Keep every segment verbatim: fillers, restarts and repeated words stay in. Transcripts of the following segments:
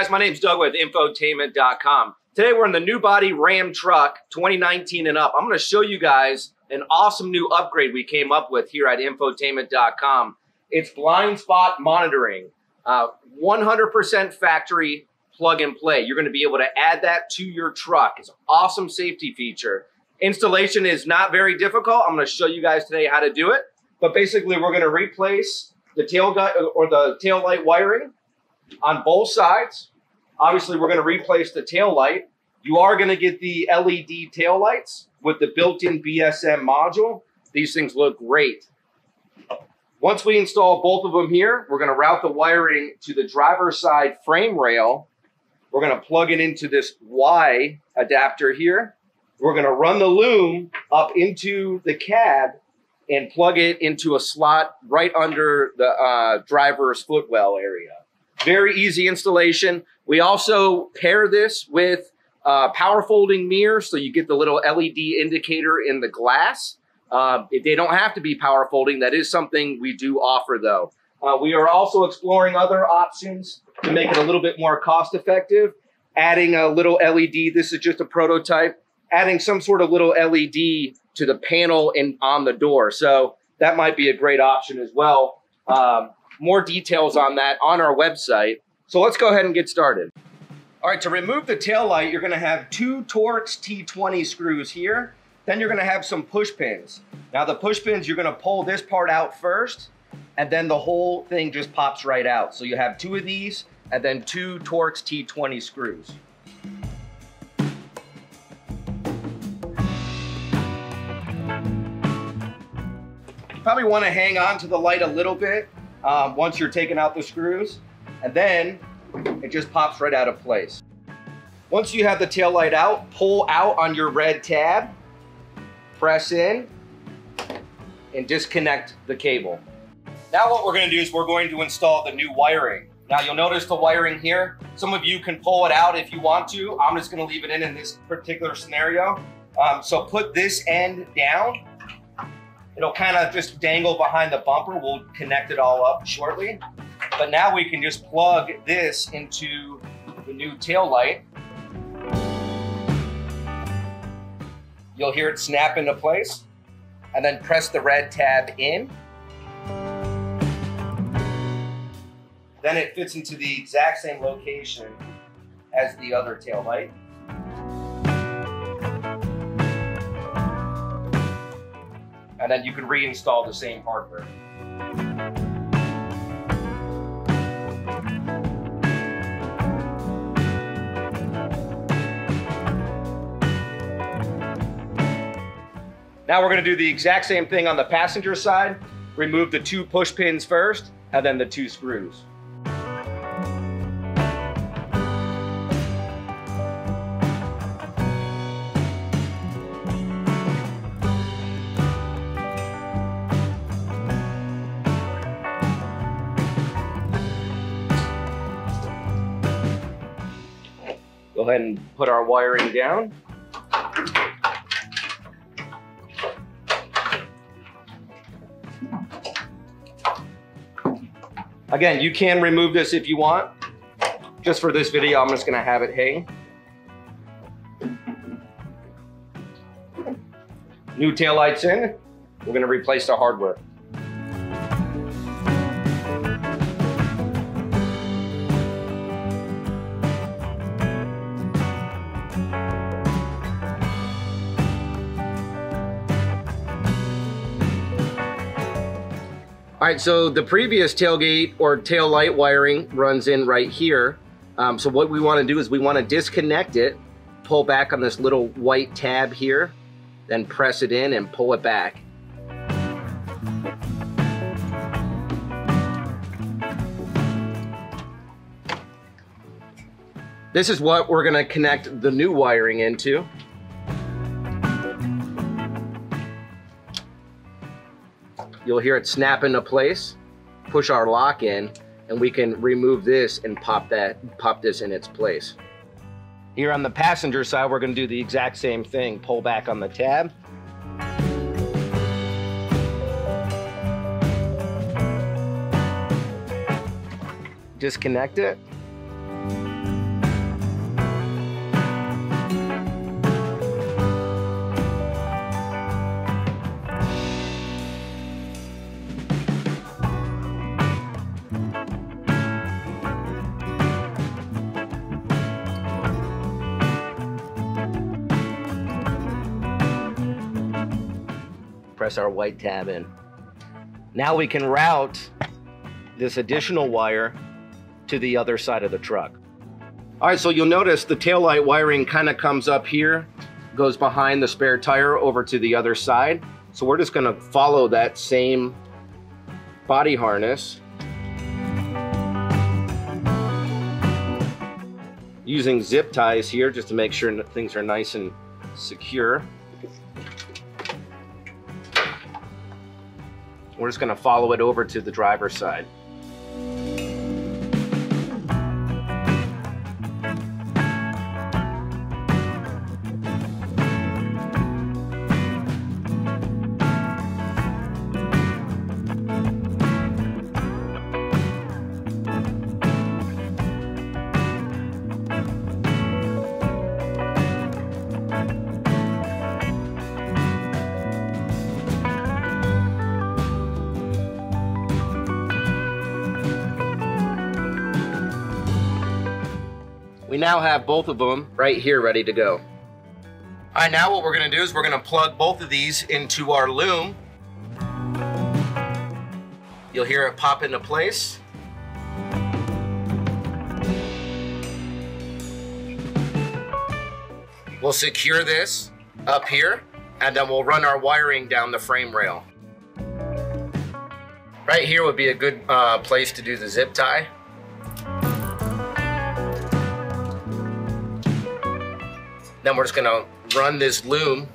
guys, my name's Doug with infotainment dot com. Today we're in the new body Ram truck, twenty nineteen and up. I'm gonna show you guys an awesome new upgrade we came up with here at infotainment dot com. It's blind spot monitoring, one hundred percent uh, factory plug and play. You're gonna be able to add that to your truck. It's an awesome safety feature. Installation is not very difficult. I'm gonna show you guys today how to do it. But basically we're gonna replace the tail guide or the tail light wiring on both sides. Obviously, we're going to replace the tail light. You are going to get the L E D tail lights with the built-in B S M module. These things look great. Once we install both of them here, we're going to route the wiring to the driver's side frame rail. We're going to plug it into this Y adapter here. We're going to run the loom up into the cab and plug it into a slot right under the uh, driver's footwell area. Very easy installation. We also pair this with a uh, power folding mirror, so you get the little L E D indicator in the glass. Uh, if they don't have to be power folding, that is something we do offer though. Uh, we are also exploring other options to make it a little bit more cost effective. Adding a little L E D, this is just a prototype, adding some sort of little L E D to the panel and on the door. So that might be a great option as well. Um, More details on that on our website. So let's go ahead and get started. All right, to remove the tail light, you're gonna have two Torx T twenty screws here. Then you're gonna have some push pins. Now the push pins, you're gonna pull this part out first, and then the whole thing just pops right out. So you have two of these and then two Torx T twenty screws. You probably wanna hang on to the light a little bit Um, once you're taking out the screws, and then it just pops right out of place. Once you have the tail light out, pull out on your red tab, press in, and disconnect the cable. Now what we're gonna do is we're going to install the new wiring. Now you'll notice the wiring here. Some of you can pull it out if you want to. I'm just gonna leave it in in this particular scenario. Um, so put this end down. It'll kind of just dangle behind the bumper. We'll connect it all up shortly. But now we can just plug this into the new tail light. You'll hear it snap into place, and then press the red tab in. Then it fits into the exact same location as the other tail light. And then you can reinstall the same hardware. Now we're gonna do the exact same thing on the passenger side. Remove the two push pins first, and then the two screws. Go ahead and put our wiring down. Again, you can remove this if you want. Just for this video, I'm just gonna have it hang. New taillights in. We're gonna replace the hardware. All right, so the previous tailgate or tail light wiring runs in right here. Um, so what we wanna do is we wanna disconnect it, pull back on this little white tab here, then press it in and pull it back. This is what we're gonna connect the new wiring into. You'll hear it snap into place, push our lock in, and we can remove this and pop that, pop this in its place. Here on the passenger side, we're gonna do the exact same thing. Pull back on the tab. Disconnect it. press our white tab in. Now we can route this additional wire to the other side of the truck. All right, so you'll notice the taillight wiring kind of comes up here, goes behind the spare tire over to the other side. So we're just gonna follow that same body harness using zip ties here just to make sure that things are nice and secure. We're just gonna follow it over to the driver's side. We now have both of them right here ready to go. All right, now what we're gonna do is we're gonna plug both of these into our loom. You'll hear it pop into place. We'll secure this up here and then we'll run our wiring down the frame rail. Right here would be a good uh, place to do the zip tie. Then we're just gonna run this loom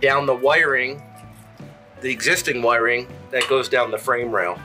down the wiring, the existing wiring that goes down the frame rail.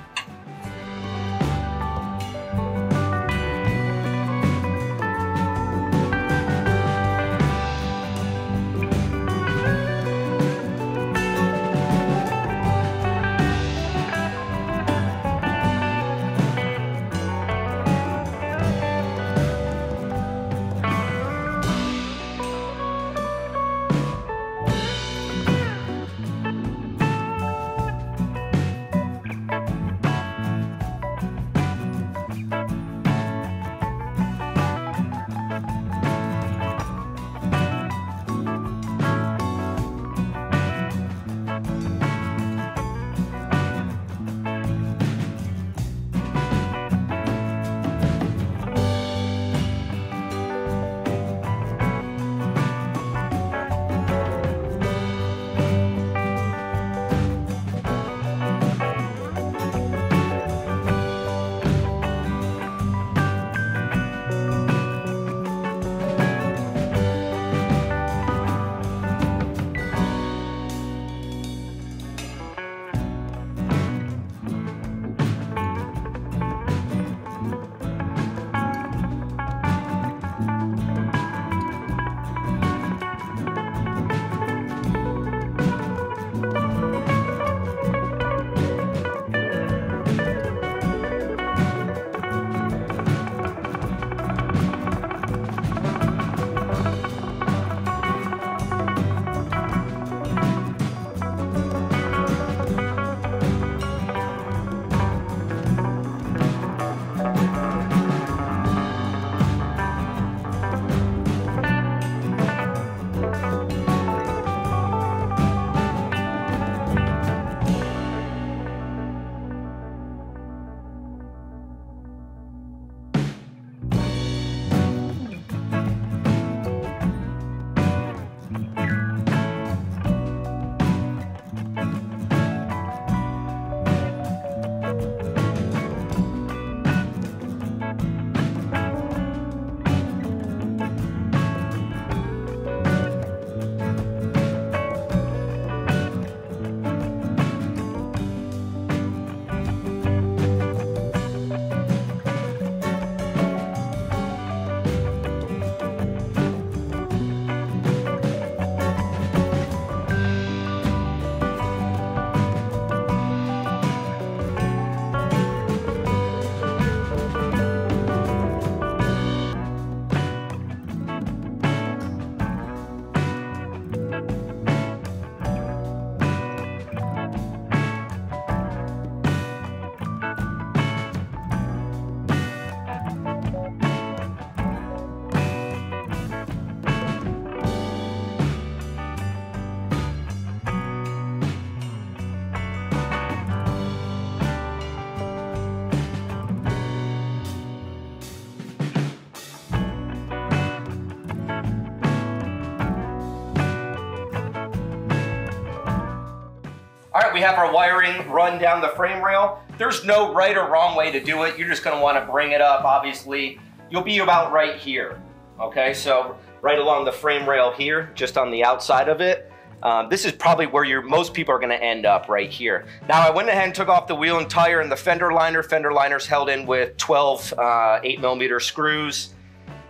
right, we have our wiring run down the frame rail. There's no right or wrong way to do it. You're just gonna wanna bring it up, obviously. You'll be about right here, okay? So right along the frame rail here, just on the outside of it. Um, this is probably where your most people are gonna end up, right here. Now, I went ahead and took off the wheel and tire and the fender liner. Fender liner's held in with twelve uh, eight millimeter screws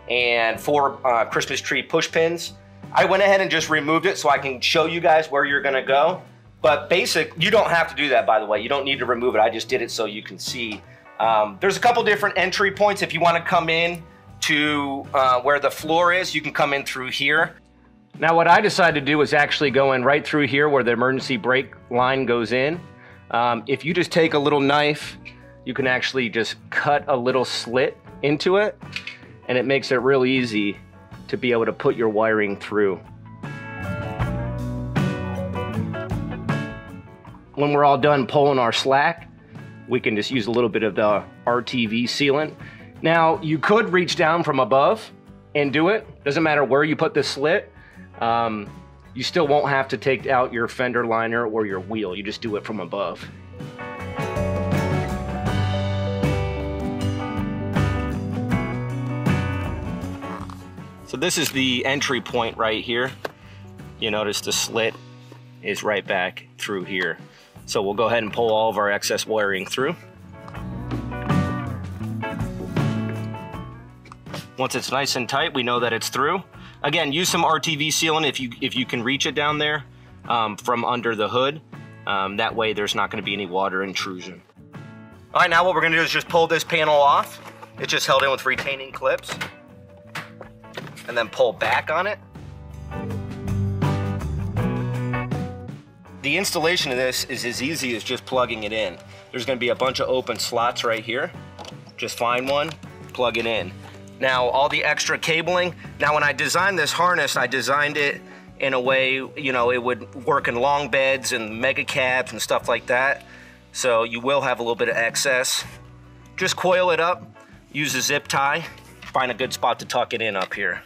and four uh, Christmas tree push pins. I went ahead and just removed it so I can show you guys where you're gonna go. But basic, you don't have to do that, by the way. You don't need to remove it. I just did it so you can see. Um, there's a couple different entry points. If you wanna come in to uh, where the floor is, you can come in through here. Now, what I decided to do was actually go in right through here where the emergency brake line goes in. Um, if you just take a little knife, you can actually just cut a little slit into it, and it makes it real easy to be able to put your wiring through. When we're all done pulling our slack, we can just use a little bit of the R T V sealant. Now, you could reach down from above and do it. Doesn't matter where you put the slit. Um, you still won't have to take out your fender liner or your wheel. You just do it from above. So this is the entry point right here. You notice the slit is right back through here. So we'll go ahead and pull all of our excess wiring through. Once it's nice and tight, we know that it's through. Again, use some R T V sealant if you if you can reach it down there um, from under the hood. Um, that way there's not gonna be any water intrusion. All right, now what we're gonna do is just pull this panel off. It's just held in with retaining clips. And then pull back on it. The installation of this is as easy as just plugging it in. There's gonna be a bunch of open slots right here. Just find one, plug it in. Now, all the extra cabling. Now, when I designed this harness, I designed it in a way, you know, it would work in long beds and mega cabs and stuff like that. So you will have a little bit of excess. Just coil it up, use a zip tie, find a good spot to tuck it in up here.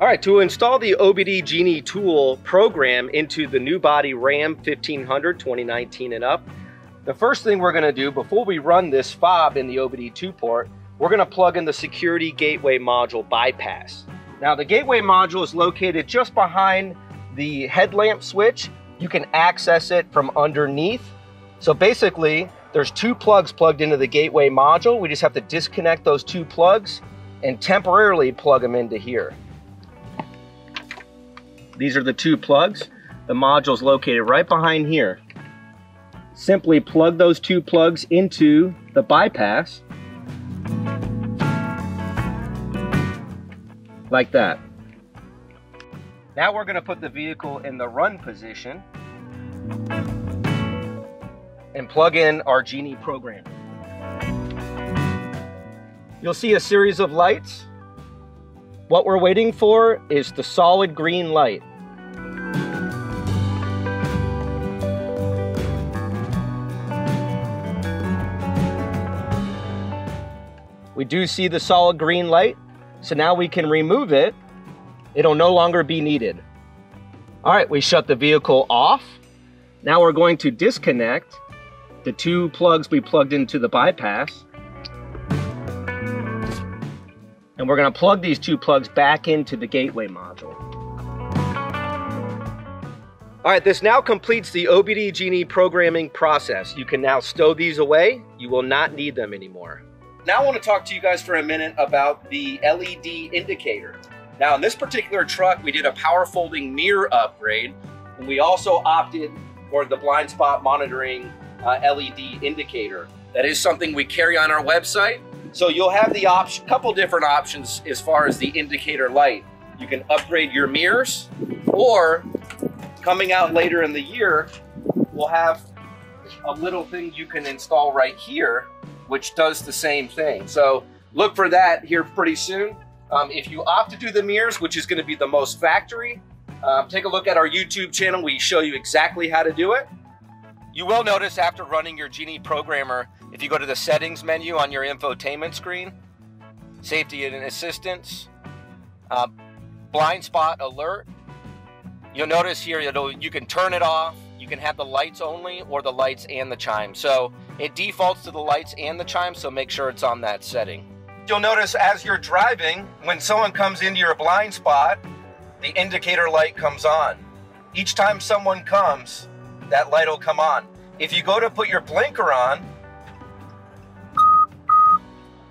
All right, to install the O B D Genie tool program into the new body Ram fifteen hundred twenty nineteen and up, the first thing we're gonna do before we run this fob in the O B D two port, we're gonna plug in the security gateway module bypass. Now, the gateway module is located just behind the headlamp switch. You can access it from underneath. So basically, there's two plugs plugged into the gateway module. We just have to disconnect those two plugs and temporarily plug them into here. These are the two plugs. The module's located right behind here. Simply plug those two plugs into the bypass. Like that. Now we're gonna put the vehicle in the run position and plug in our Genie program. You'll see a series of lights. What we're waiting for is the solid green light. We do see the solid green light, so now we can remove it. It'll no longer be needed. All right, we shut the vehicle off. Now we're going to disconnect the two plugs we plugged into the bypass. And we're gonna plug these two plugs back into the gateway module. All right, this now completes the O B D Genie programming process. You can now stow these away. You will not need them anymore. Now I want to talk to you guys for a minute about the L E D indicator. Now, in this particular truck, we did a power folding mirror upgrade, and we also opted for the blind spot monitoring uh, L E D indicator. That is something we carry on our website. So you'll have the option, couple different options as far as the indicator light. You can upgrade your mirrors, or coming out later in the year, we'll have a little thing you can install right here, which does the same thing. So look for that here pretty soon. Um, if you opt to do the mirrors, which is gonna be the most factory, um, take a look at our YouTube channel. We show you exactly how to do it. You will notice after running your Genie programmer, if you go to the settings menu on your infotainment screen, safety and assistance, uh, blind spot alert. You'll notice here, it'll, you can turn it off. You can have the lights only or the lights and the chime. So it defaults to the lights and the chime, so make sure it's on that setting. You'll notice as you're driving, when someone comes into your blind spot, the indicator light comes on. Each time someone comes, that light will come on. If you go to put your blinker on,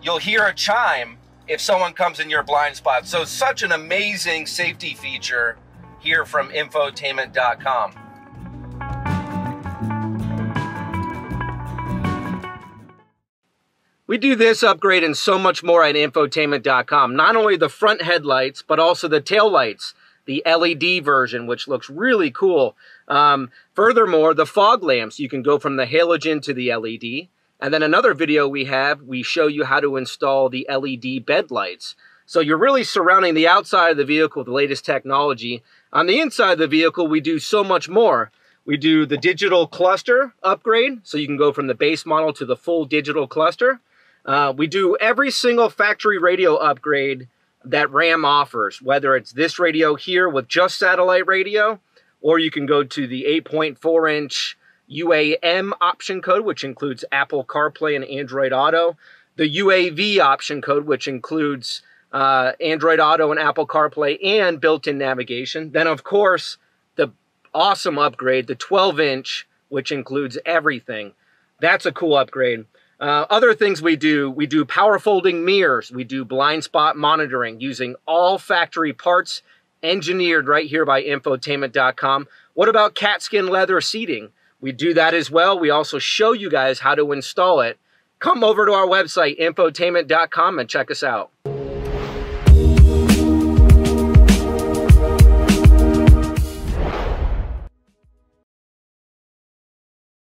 you'll hear a chime if someone comes in your blind spot. So such an amazing safety feature here from infotainment dot com. We do this upgrade and so much more at infotainment dot com. Not only the front headlights, but also the tail lights, the L E D version, which looks really cool. Um, furthermore, the fog lamps, you can go from the halogen to the L E D. And then another video we have, we show you how to install the L E D bed lights. So you're really surrounding the outside of the vehicle with the latest technology. On the inside of the vehicle, we do so much more. We do the digital cluster upgrade, so you can go from the base model to the full digital cluster. Uh, we do every single factory radio upgrade that Ram offers, whether it's this radio here with just satellite radio, or you can go to the eight point four inch U A M option code, which includes Apple CarPlay and Android Auto. The U A V option code, which includes uh, Android Auto and Apple CarPlay and built-in navigation. Then, of course, the awesome upgrade, the twelve inch, which includes everything. That's a cool upgrade. Uh, other things we do, we do power folding mirrors. We do blind spot monitoring using all factory parts engineered right here by infotainment dot com. What about catskin leather seating? We do that as well. We also show you guys how to install it. Come over to our website, infotainment dot com, and check us out.